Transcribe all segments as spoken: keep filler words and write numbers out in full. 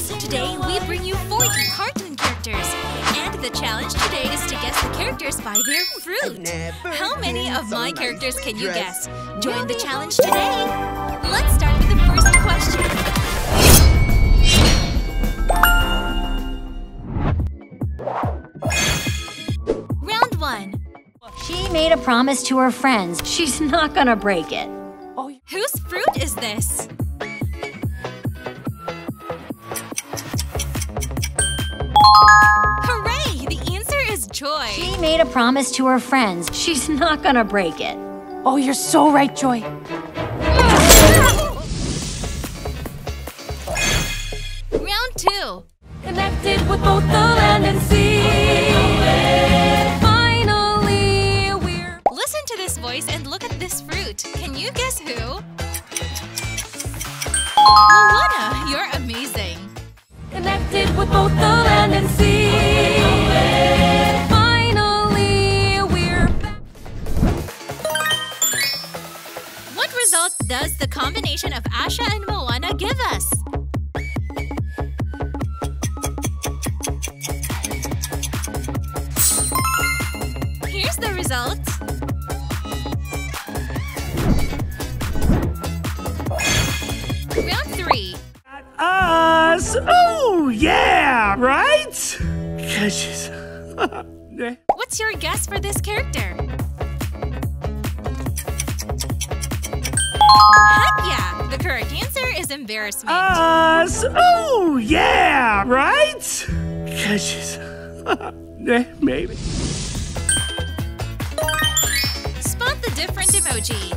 games. Today we bring you fourteen cartoon characters. And the challenge today is to guess the characters by their fruit. How many of my characters can you guess? Join the challenge today. Let's start with the first question. She made a promise to her friends. She's not gonna break it. Oh. Whose fruit is this? Hooray! The answer is Joy. She made a promise to her friends. She's not gonna break it. Oh, you're so right, Joy. Round two. Connected with both the land and sea. Voice and look at this fruit. Can you guess who? Moana, you're amazing. Connected with both the land and sea. Finally, we're back. What result does the combination of Asha and Moana give us? Here's the result. Us. Oh, yeah, right? Catches. What's your guess for this character? Heck yeah! The correct answer is embarrassment. Us. Oh, yeah, right? Catches. Maybe. Spot the different emoji.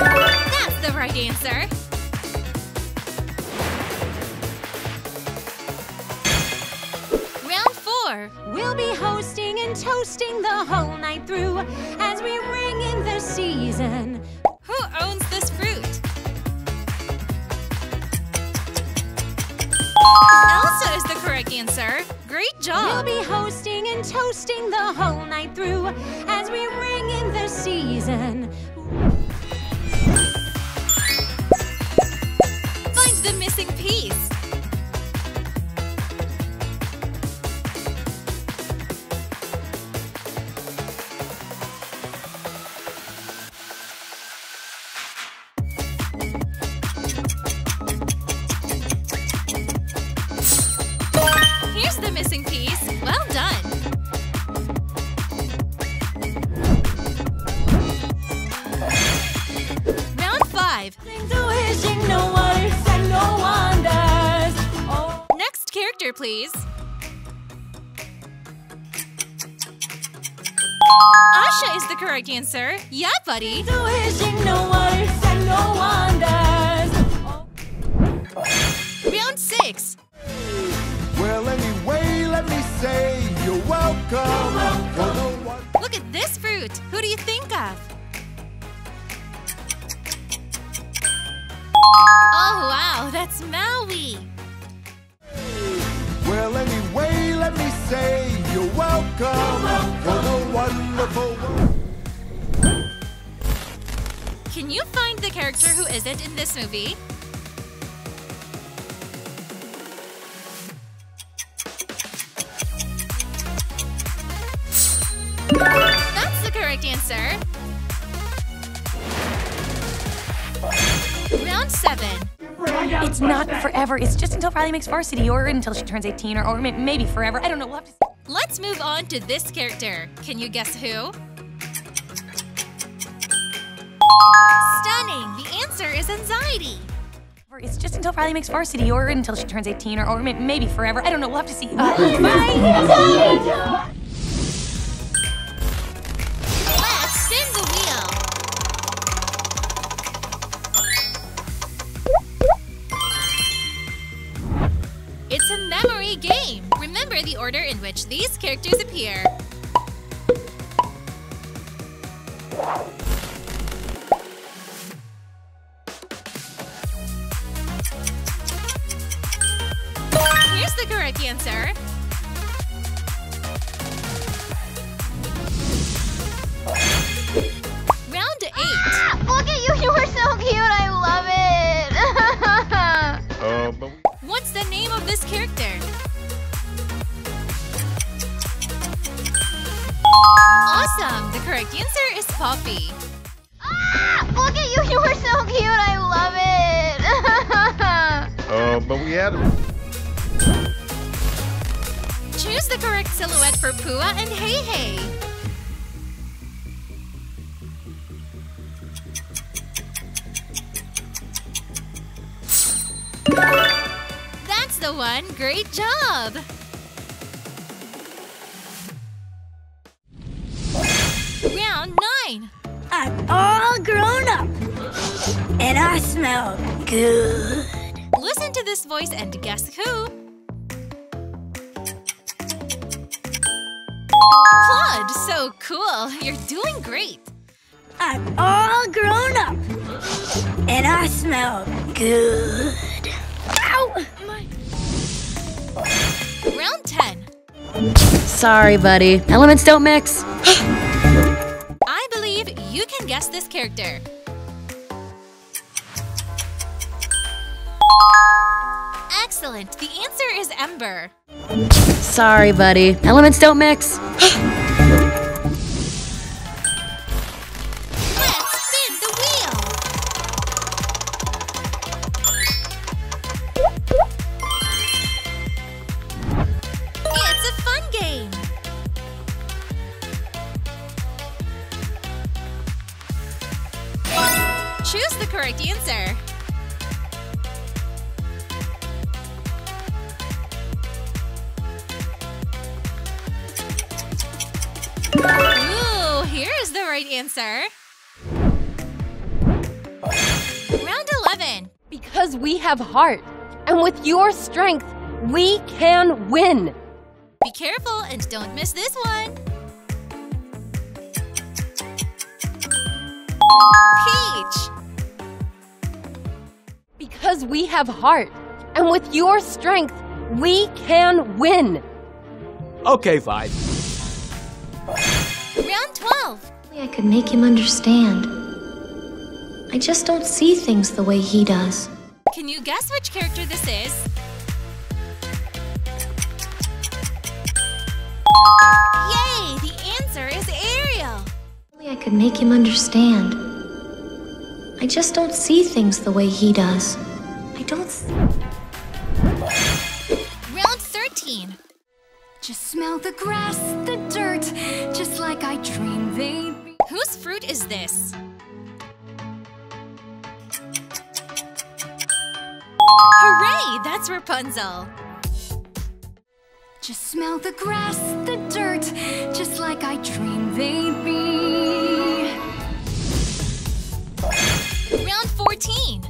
That's the right answer. Round four. We'll be hosting and toasting the whole night through as we ring in the season. Who owns this fruit? Elsa is the correct answer. Great job. We'll be hosting and toasting the whole night through as we ring in the season. The missing piece. Here's the missing piece. Well done. Round five. Next character, please. Asha is the correct answer. Yeah, buddy. Round six. Well, anyway, let me say you're welcome. Look at this fruit. Who do you think of? Oh, wow, that's Maui. Well, anyway, let me say you're welcome, you're welcome for the wonderful world. Can you find the character who isn't in this movie? That's the correct answer. Round seven. It's not forever. It's just until Riley makes varsity, or until she turns eighteen, or, or maybe forever. I don't know. We'll have to see. Let's move on to this character. Can you guess who? Stunning. The answer is Anxiety. It's just until Riley makes varsity, or until she turns eighteen, or, or maybe forever. I don't know. We'll have to see. Uh, bye. Let's spin the wheel. It's a memory game. Remember the order in which these characters appear. Here's the correct answer. character. Awesome! The correct answer is Poppy. Ah! Look at you! You are so cute! I love it! Oh, uh, but we had... Choose the correct silhouette for Pua and Heihei. That's the one! Great job! Round nine! I'm all grown up! And I smell good! Listen to this voice and guess who? Claude! So cool! You're doing great! I'm all grown up! And I smell good! Ow! My... Round ten. Sorry, buddy. Elements don't mix. I believe you can guess this character. Excellent. The answer is Ember. Sorry, buddy. Elements don't mix. Let's spin the wheel. It's a fun game. Choose the correct answer. Ooh, here is the right answer. Round eleven. Because we have heart, and with your strength, we can win. Be careful and don't miss this one. Peach. Because we have heart, and with your strength, we can win. Okay, fine. Round twelve. I could make him understand. I just don't see things the way he does. Can you guess which character this is? Yay! The answer is Ariel. I could make him understand. I just don't see things the way he does. I don't see... Round thirteen. Just smell the grass, the dirt, just like I dreamed they'd be. Whose fruit is this? Hooray! That's Rapunzel. Just smell the grass, the dirt, just like I dreamed they'd be. Round fourteen.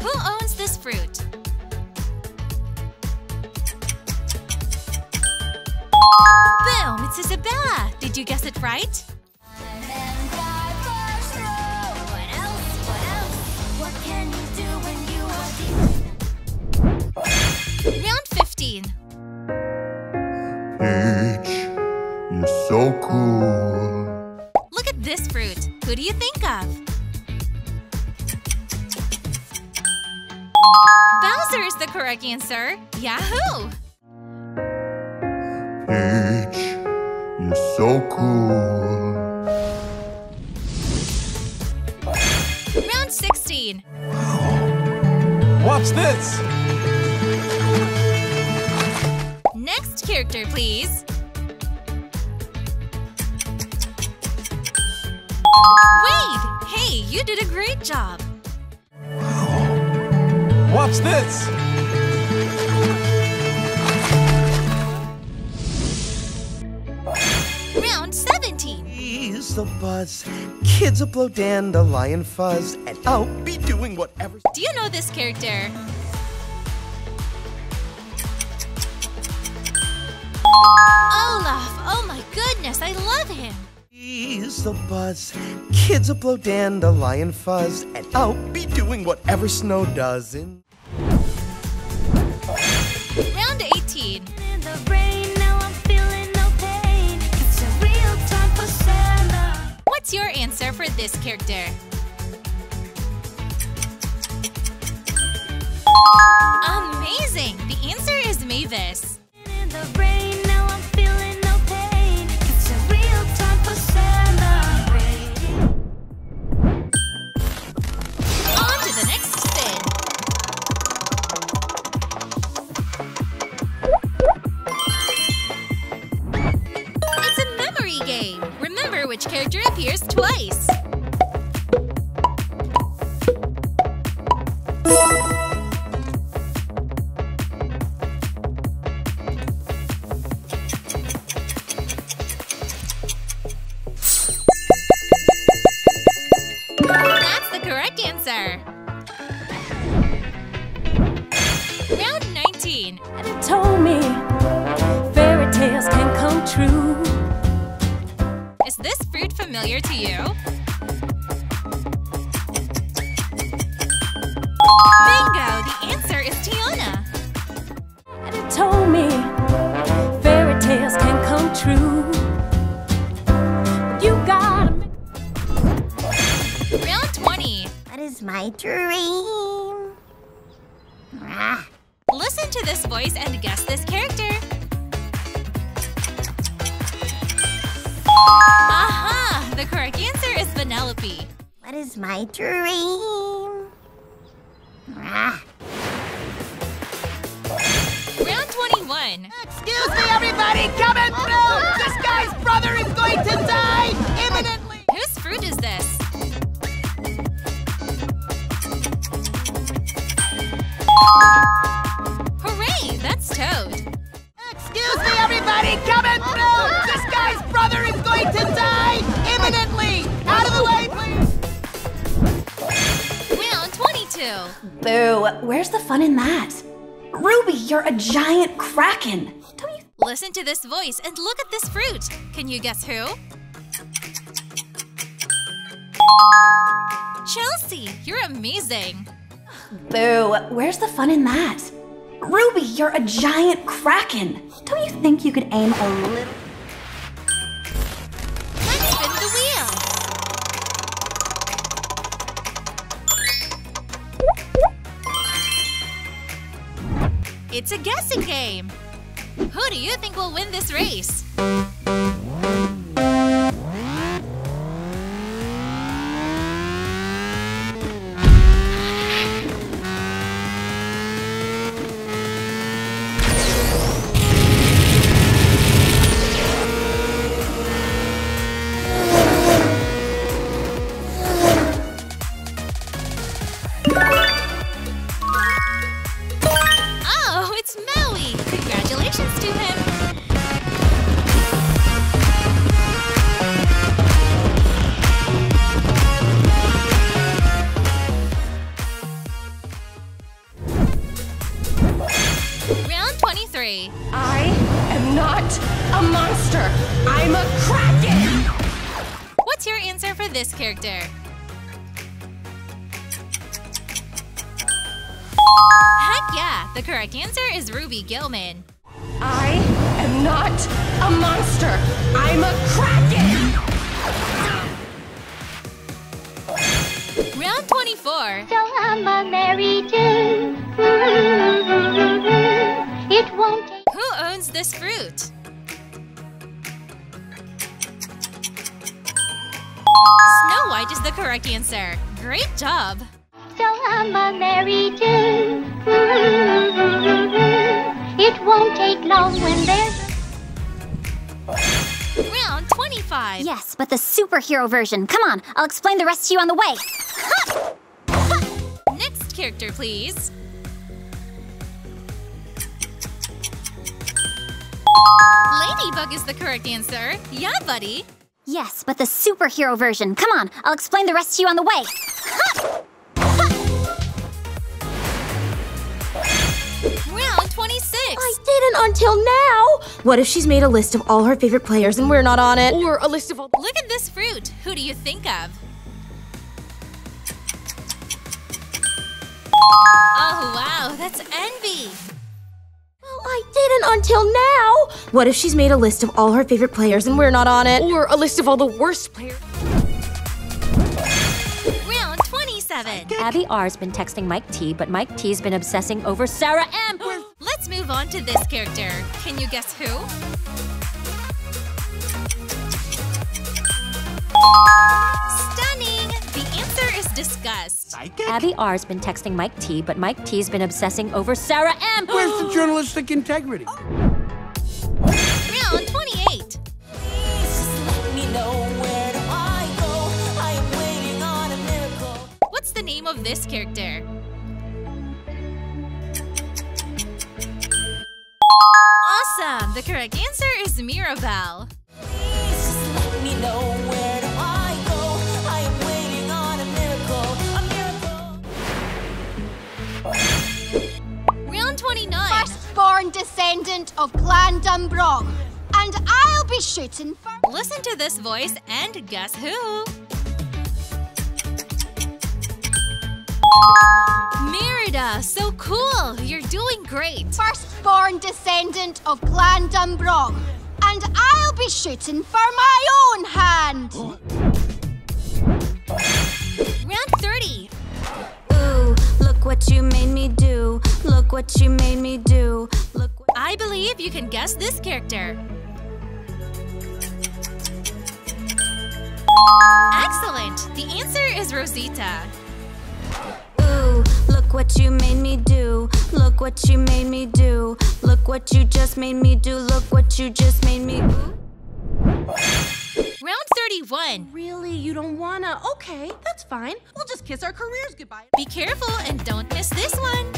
Who owns this fruit? Boom! It's Isabella! Did you guess it right? What else? What else? What can you do when you are deep? Round fifteen. Peach, you're so cool. Look at this fruit. Who do you think of? Bowser is the correct answer. Yahoo! Peach, you're so cool. Round sixteen. Watch this! Next character, please. Wade! Hey, you did a great job. Watch this! Round seventeen! Ease the buzz, kids will blow dandelion fuzz, and I'll be doing whatever... Do you know this character? Olaf! Oh my goodness, I love him! Ease the buzz, kids will blow dandelion fuzz, and I'll be doing whatever Snow does in... Round eighteen. In the rain, now I'm feeling no pain. It's a real time for summer. What's your answer for this character? Amazing! The answer is Mavis. In the rain, now I'm feeling no pain. It's a real time for celebrating. On to the next spin. It's a memory game. Remember which character appears twice. Listen to this voice and look at this fruit. Can you guess who? Chelsea, you're amazing. Boo, where's the fun in that? Ruby, you're a giant kraken. Don't you think you could aim a little? Let's spin the wheel. It's a guessing game. Who do you think will win this race? Gilman. I am not a monster. I'm a kraken. Round twenty-four. So I'm a Mary Jane. It won't take. Who owns this fruit? Snow White is the correct answer. Great job. So I'm a Mary Jane. It won't take long when there's round twenty-five. Yes, but the superhero version. Come on, I'll explain the rest to you on the way. Ha! Ha! Next character, please. Ladybug is the correct answer. Yeah, buddy. Yes, but the superhero version. Come on, I'll explain the rest to you on the way. Ha! Round twenty-six! I didn't until now! What if she's made a list of all her favorite players and we're not on it? Or a list of all- Look at this fruit! Who do you think of? Oh wow, that's Envy! Well, I didn't until now! What if she's made a list of all her favorite players and we're not on it? Or a list of all the worst players- Round twenty-seven! seven. Abby R's been texting Mike T, but Mike T's been obsessing over Sarah M. Let's move on to this character. Can you guess who? Stunning! The answer is Disgust. Psychic? Abby R's been texting Mike T, but Mike T's been obsessing over Sarah M. Where's the journalistic integrity? Oh. Round twenty-eight. Let me know where do I go? I am waiting on a miracle. What's the name of this character? Awesome! The correct answer is Mirabel. Please let me know where do I go? I am waiting on a miracle, a miracle. Round twenty-nine. Firstborn descendant of Clan Dumbrog, and I'll be shooting for. Listen to this voice and guess who? Merida, so cool! You're doing great! Firstborn descendant of Clan Dumbrog, and I'll be shooting for my own hand! Round thirty. Ooh, look what you made me do, look what you made me do, look what... I believe you can guess this character. Excellent! The answer is Rosita. Ooh, look what you made me do, look what you made me do, look what you just made me do, look what you just made me do. Round thirty-one. Really? You don't wanna? Okay, that's fine. We'll just kiss our careers goodbye. Be careful and don't miss this one.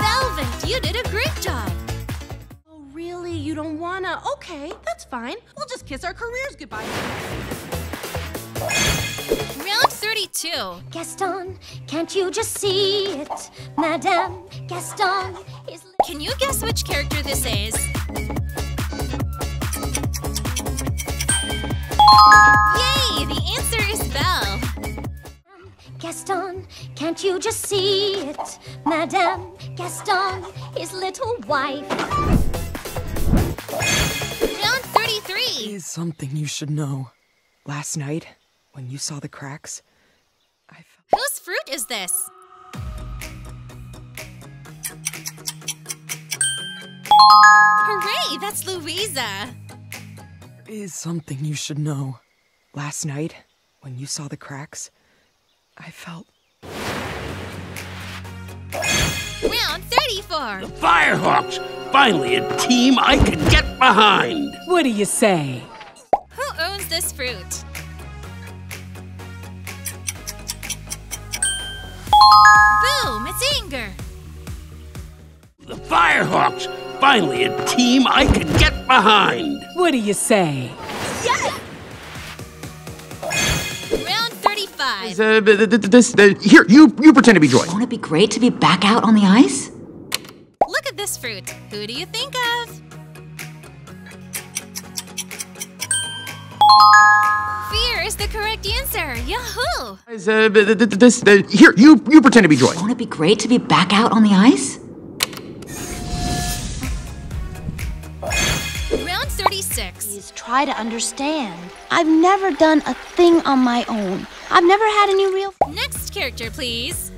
Velvet, you did a great job. Oh, really? You don't wanna? Okay, that's fine. We'll just kiss our careers goodbye. Round thirty-two. Gaston, can't you just see it? Madame Gaston is... Can you guess which character this is? Yay! The answer is Belle. Gaston, can't you just see it? Madame Gaston, his little wife. Round thirty-three. Here's something you should know. Last night, when you saw the cracks, I felt... Whose fruit is this? Hooray! That's Louisa! There is something you should know. Last night, when you saw the cracks, I felt... Round thirty-four! The Firehawks! Finally a team I could get behind! What do you say? Who owns this fruit? Boom! It's Anger! The Firehawks! Finally a team I could get behind! What do you say? Yeah! Round thirty-five. Uh, this, uh, here, you, you pretend to be Joy. Won't it be great to be back out on the ice? Look at this fruit. Who do you think of? Fear is the correct answer. Yahoo! Uh, this, uh, here, you, you pretend to be Joy. Won't it be great to be back out on the ice? Round thirty-six. Please try to understand. I've never done a thing on my own. I've never had any real... Next character, please.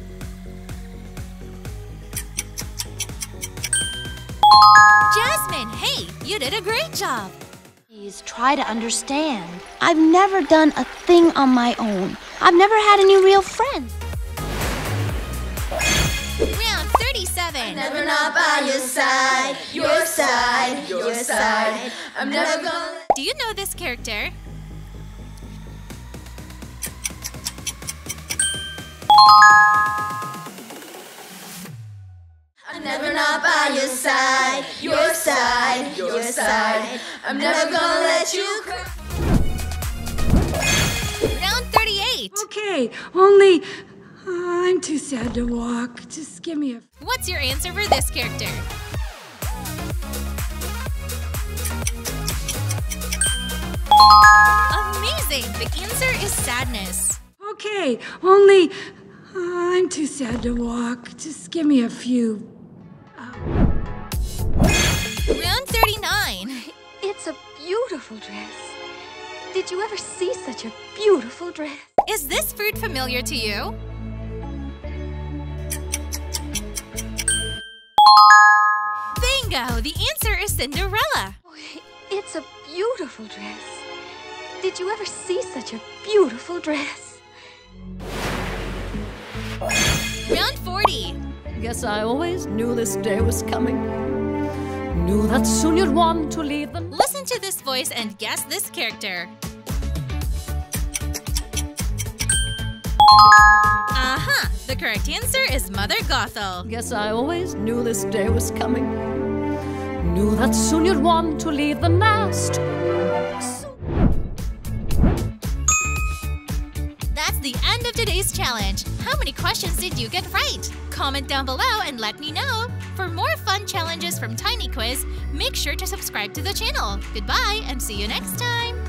Jasmine, hey, you did a great job. Please try to understand. I've never done a thing on my own. I've never had any real friends. Round thirty-seven. I'm never not by your side, your side, your side. I'm never gonna... Do you know this character? I'm never not by your side, your side, your side. I'm never gonna let you cry. Round thirty-eight. Okay, only... I'm too sad to walk. Just give me a... What's your answer for this character? Amazing! The answer is sadness. Okay, only... I'm too sad to walk. Just give me a few... Uh... Round thirty-nine. It's a beautiful dress. Did you ever see such a beautiful dress? Is this food familiar to you? Bingo! The answer is Cinderella. It's a beautiful dress. Did you ever see such a beautiful dress? Round forty. Guess I always knew this day was coming. Knew that soon you'd want to leave them. Listen to this voice and guess this character. Uh-huh. The correct answer is Mother Gothel. Guess I always knew this day was coming. Knew that soon you'd want to leave the nest. So that's the end of today's challenge. How many questions did you get right? Comment down below and let me know. For more fun challenges from Tiny Quiz, make sure to subscribe to the channel. Goodbye and see you next time.